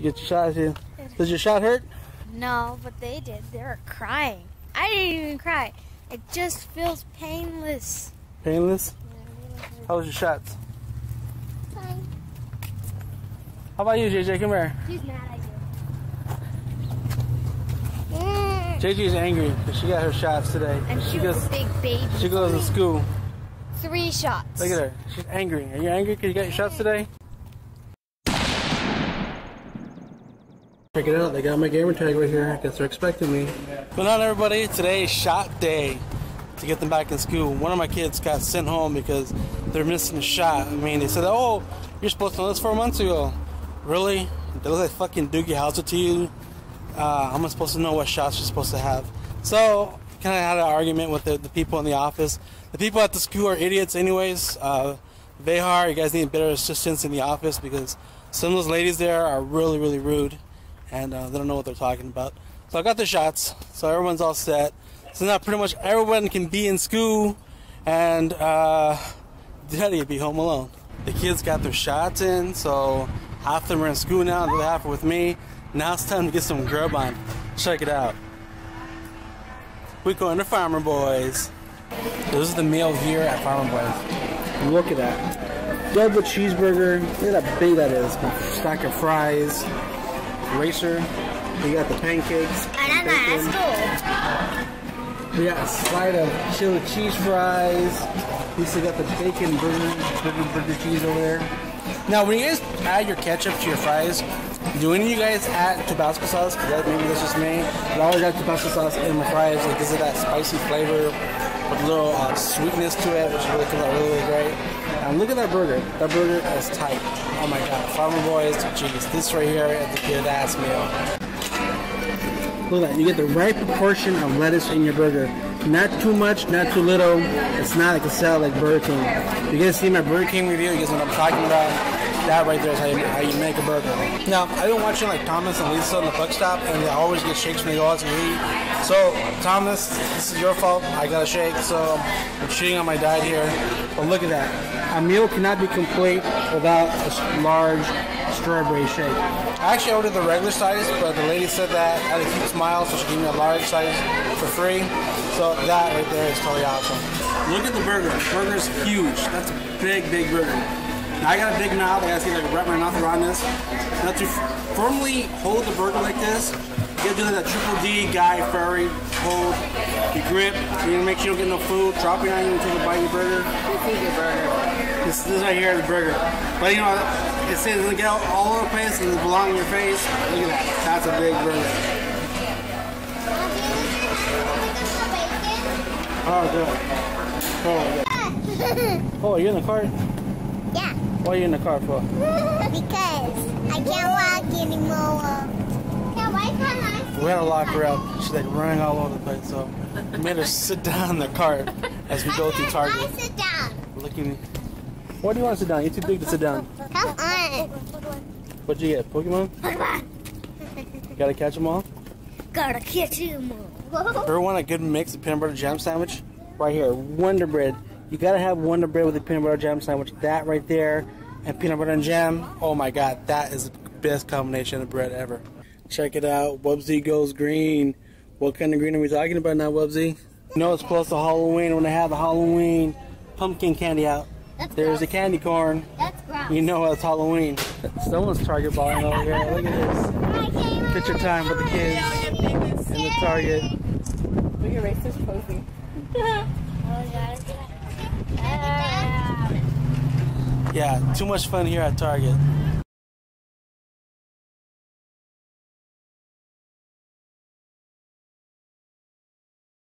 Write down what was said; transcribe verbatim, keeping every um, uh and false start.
you get your shot in? Does your shot hurt? No, but they did. They were crying. I didn't even cry. It just feels painless. Painless? How was your shots? Fine. How about you, J J? Come here. She's mad at you. Mm. J J's angry because she got her shots today. And she was a big baby. She goes to school. Three shots. Look at her. She's angry. Are you angry because you got your shots today? Check it out. They got my gamer tag right here. I guess they're expecting me. But not everybody. Today is shot day to get them back in school. One of my kids got sent home because they're missing a shot. I mean, they said, oh, you're supposed to know this four months ago. Really? They look like fucking Doogie Howser to you. Uh, I'm supposed to know what shots you're supposed to have. So kind of had an argument with the, the people in the office. The people at the school are idiots anyways. Uh, Vehar, you guys need better assistance in the office because some of those ladies there are really, really rude. And uh, they don't know what they're talking about. So I got the shots. So everyone's all set. So now pretty much everyone can be in school. And uh, daddy would be home alone. The kids got their shots in. So half of them are in school now. The other half are with me. Now it's time to get some grub on. Check it out. We're going to Farmer Boys. This is the meal here at Farmer Boys. Look at that. Double cheeseburger. Look at how big that is. Stack of fries. Racer. We got the pancakes. And bacon. We got a slide of chili cheese fries. We still got the bacon burger, burger, burger cheese over there. Now, when you guys add your ketchup to your fries, do any of you guys add Tabasco sauce? Because maybe that's just me. But I always add Tabasco sauce in my fries. Like, this is that spicy flavor with a little uh, sweetness to it, which really comes out really, really great. And look at that burger. That burger is tight. Oh my god. Farmer Boys, jeez. This right here is the good ass meal. Look at that. You get the right proportion of lettuce in your burger. Not too much, not too little. It's not like a salad like Burger King. You guys see my Burger King review, you guys know what I'm talking about. That right there is how you, how you make a burger. Now, I've been watching like Thomas and Lisa on the Buck Stop, and they always get shakes when they go out to eat. So, Thomas, this is your fault. I got a shake, so I'm cheating on my diet here. But look at that. A meal cannot be complete without a large strawberry shake. I actually ordered the regular size, but the lady said that I had a cute smile, so she gave me a large size for free. So that right there is totally awesome. Look at the burger. The burger's huge. That's a big, big burger. Now I got a big knob, I gotta see if I can wrap my mouth around this. Now to firmly hold the burger like this, you gotta do that triple D guy furry, hold, you grip, you gotta make sure you don't get no food, dropping on you until you bite your burger. Your burger. This, this right here is the burger. But you know, it says it doesn't get out all over the place and it belongs in your face. Look at that, that's a big burger. Oh, good. Oh, good. Oh, you're in the cart? Yeah. What are you in the car for? Because I can't walk anymore. Yeah, why can't I? We had to lock her up. She's like running all over the place, so we made her sit down in the car as we go through Target. I sit down. Looking. Why do you want to sit down? You're too big to sit down. Come on. What'd you get? Pokemon? Pokemon. Gotta catch them all? Gotta catch them all. Ever want a good mix of peanut butter jam sandwich? Right here, Wonder Bread. You gotta have Wonder Bread with a peanut butter jam sandwich. That right there, and peanut butter and jam. Oh my god, that is the best combination of bread ever. Check it out, Wubzy goes green. What kind of green are we talking about now, Wubzy? You know it's close to Halloween when they have the Halloween pumpkin candy out. That's There's gross. A candy corn. That's gross. You know it's Halloween. Someone's Target balling over here. Look at this. Picture time with the kids in the Target. Look at Racer's posing. Oh god. Yeah, too much fun here at Target.